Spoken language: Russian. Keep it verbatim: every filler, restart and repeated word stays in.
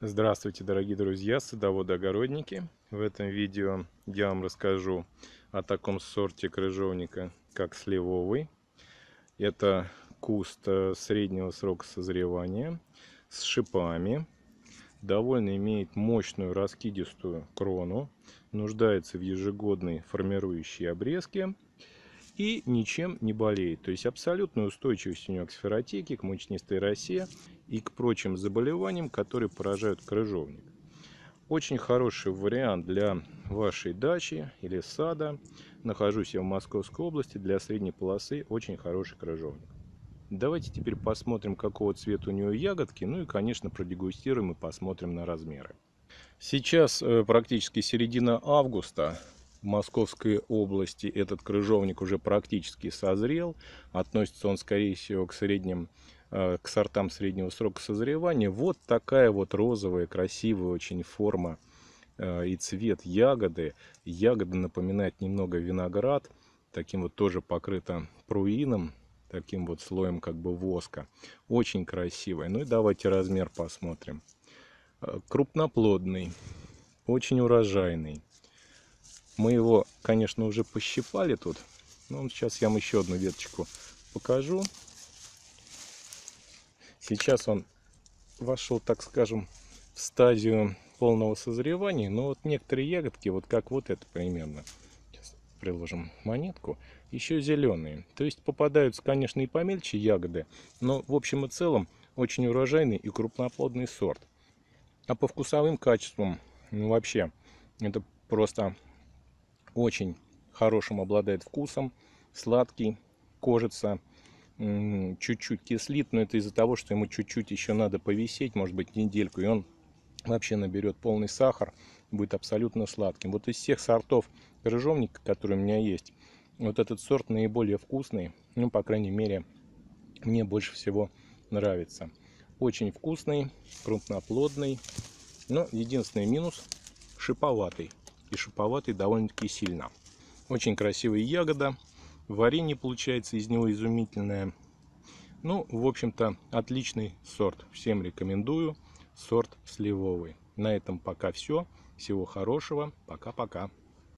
Здравствуйте, дорогие друзья, садоводы-огородники! В этом видео я вам расскажу о таком сорте крыжовника, как сливовый. Это куст среднего срока созревания с шипами. Довольно имеет мощную раскидистую крону, нуждается в ежегодной формирующей обрезке и ничем не болеет. То есть абсолютная устойчивость у него к сферотеке, к мучнистой росе и к прочим заболеваниям, которые поражают крыжовник. Очень хороший вариант для вашей дачи или сада. Нахожусь я в Московской области. Для средней полосы очень хороший крыжовник. Давайте теперь посмотрим, какого цвета у него ягодки. Ну и, конечно, продегустируем и посмотрим на размеры. Сейчас практически середина августа. В Московской области этот крыжовник уже практически созрел. Относится он, скорее всего, к средним, к сортам среднего срока созревания. Вот такая вот розовая, красивая очень форма и цвет ягоды. Ягода напоминает немного виноград. Таким вот тоже покрыта пруином, таким вот слоем как бы воска. Очень красивая. Ну и давайте размер посмотрим. Крупноплодный, очень урожайный. Мы его, конечно, уже пощипали тут. Но сейчас я вам еще одну веточку покажу. Сейчас он вошел, так скажем, в стадию полного созревания. Но вот некоторые ягодки, вот как вот это примерно, сейчас приложим монетку, еще зеленые. То есть попадаются, конечно, и помельче ягоды. Но в общем и целом очень урожайный и крупноплодный сорт. А по вкусовым качествам, ну вообще, это просто... Очень хорошим обладает вкусом, сладкий, кожица, чуть-чуть кислит, но это из-за того, что ему чуть-чуть еще надо повисеть, может быть, недельку, и он вообще наберет полный сахар, будет абсолютно сладким. Вот из всех сортов крыжовника, которые у меня есть, вот этот сорт наиболее вкусный, ну, по крайней мере, мне больше всего нравится. Очень вкусный, крупноплодный, но единственный минус – шиповатый. И шиповатый довольно-таки сильно. Очень красивая ягода. Варенье получается из него изумительное. Ну, в общем-то, отличный сорт. Всем рекомендую. Сорт сливовый. На этом пока все. Всего хорошего. Пока-пока.